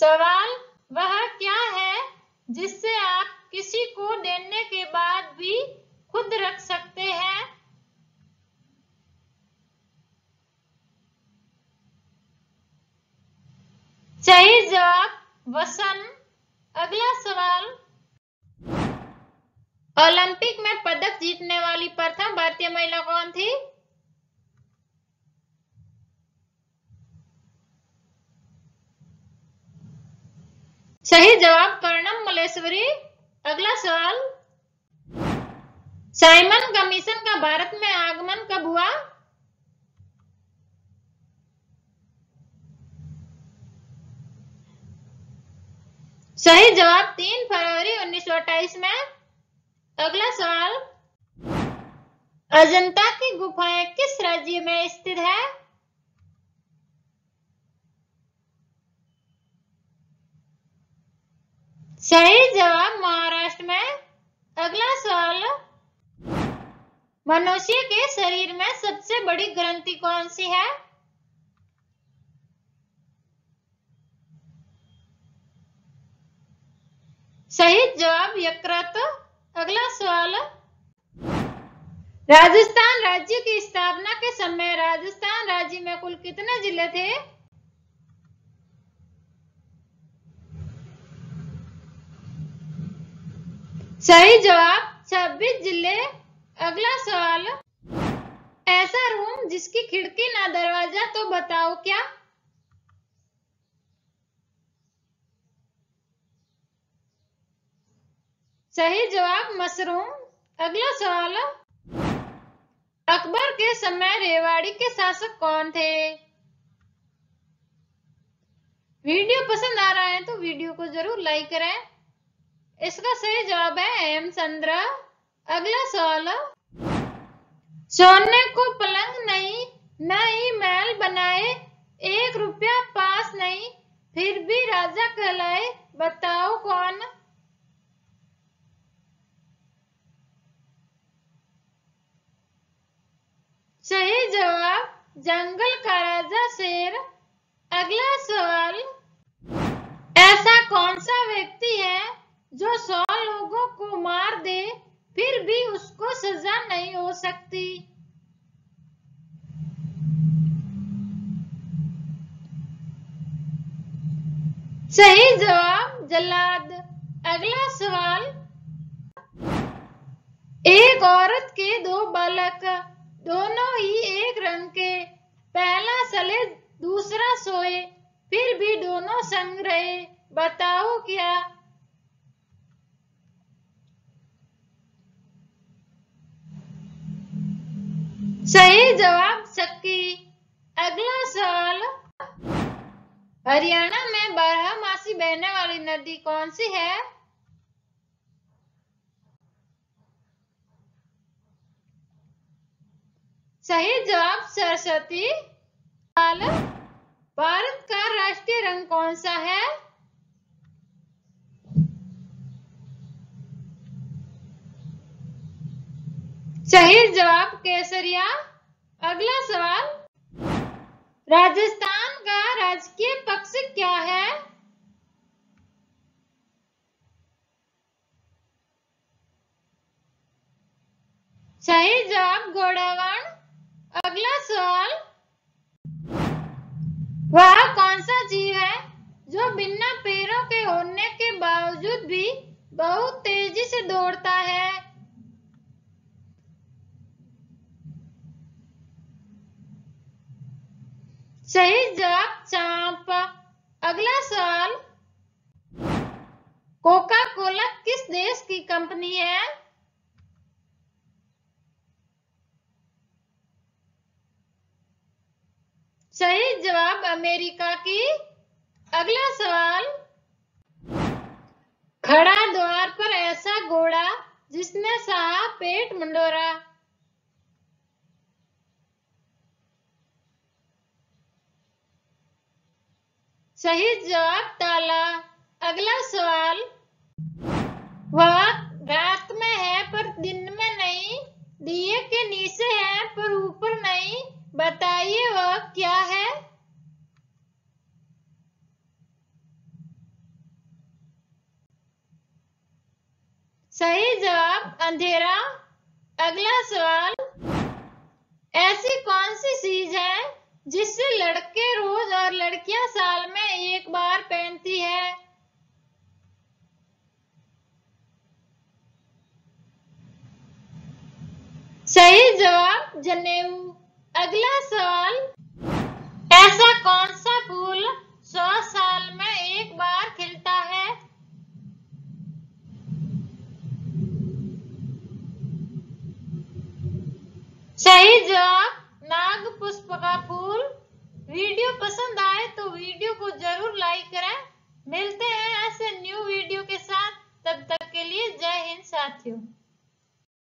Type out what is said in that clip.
सवाल वह क्या है जिससे आप किसी को देने के बाद भी खुद रख सकते हैं? सही जवाब वसन। अगला सवाल, ओलंपिक में पदक जीतने वाली प्रथम भारतीय महिला कौन थी? सही जवाब कर्णम मलेश्वरी। अगला सवाल, साइमन कमीशन का भारत में आगमन कब हुआ? सही जवाब 3 फरवरी 1928 में। अगला सवाल, अजंता की गुफाएं किस राज्य में स्थित है? सही जवाब महाराष्ट्र में। अगला सवाल, मनुष्य के शरीर में सबसे बड़ी ग्रंथि कौन सी है? सही जवाब यकृत। अगला सवाल, राजस्थान राज्य की स्थापना के समय राजस्थान राज्य में कुल कितने जिले थे? सही जवाब 26 जिले। अगला सवाल, ऐसा रूम जिसकी खिड़की ना दरवाजा तो बताओ क्या? सही जवाब मशरूम। अगला सवाल, अकबर के समय रेवाड़ी के शासक कौन थे? वीडियो पसंद आ रहा है तो वीडियो को जरूर लाइक करें। इसका सही जवाब है हेम चंद्र। अगला सवाल, सोने को पलंग नहीं, न ही महल बनाए, 1 रुपया पास नहीं, फिर भी राजा कहलाए, बताओ कौन? सही जवाब जंगल का राजा शेर। अगला सवाल, ऐसा कौन सा व्यक्ति है जो 100 लोगों को मार दे फिर भी उसको सजा नहीं हो सकती? सही जवाब जल्लाद। अगला सवाल, एक औरत के 2 बालक, दोनों ही एक रंग के, पहला सले दूसरा सोए, फिर भी दोनों संग रहे, बताओ क्या? सही जवाब सक्की। अगला सवाल, हरियाणा में 12 मासी बहने वाली नदी कौन सी है? सही जवाब सरस्वती। भारत का राष्ट्रीय रंग कौन सा है? सही जवाब केसरिया। अगला सवाल, राजस्थान का राजकीय पक्ष क्या है? सही जवाब गोडावण। अगला सवाल, वह कौन सा जीव है जो बिना पैरों के होने के बावजूद भी बहुत तेजी से दौड़ता है? सही जवाब सांप। अगला सवाल, कोका कोला किस देश की कंपनी है? सही जवाब अमेरिका की। अगला सवाल, खड़ा द्वार पर ऐसा घोड़ा जिसने सहा पेट मुंडोरा? सही जवाब ताला। अगला सवाल, वह रात में है पर दिन में नहीं, दिए के नीचे है पर ऊपर नहीं, बताइए वह क्या है? सही जवाब अंधेरा। अगला सवाल, ऐसी कौन सी चीज है जिससे लड़के रोज और लड़कियां साल में एक बार पहनती है? सही जवाब जनेऊ। अगला सवाल, ऐसा कौन सा फूल 100 साल में एक बार खिलता है? सही जवाब नाग पुष्प का फूल। वीडियो पसंद आए तो वीडियो को जरूर लाइक करें। मिलते हैं ऐसे न्यू वीडियो के साथ, तब तक के लिए जय हिंद साथियों।